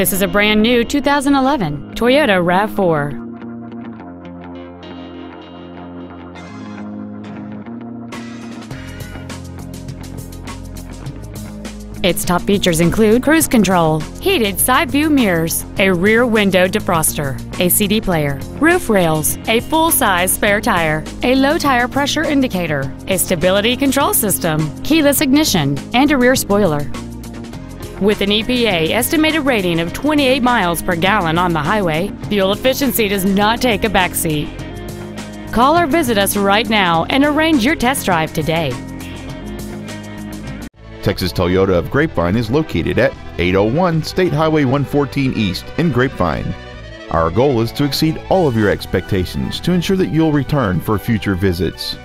This is a brand new 2011 Toyota RAV4. Its top features include cruise control, heated side view mirrors, a rear window defroster, a CD player, roof rails, a full-size spare tire, a low tire pressure indicator, a stability control system, keyless ignition, and a rear spoiler. With an EPA estimated rating of 28 miles per gallon on the highway, fuel efficiency does not take a backseat. Call or visit us right now and arrange your test drive today. Texas Toyota of Grapevine is located at 801 State Highway 114 East in Grapevine. Our goal is to exceed all of your expectations to ensure that you'll return for future visits.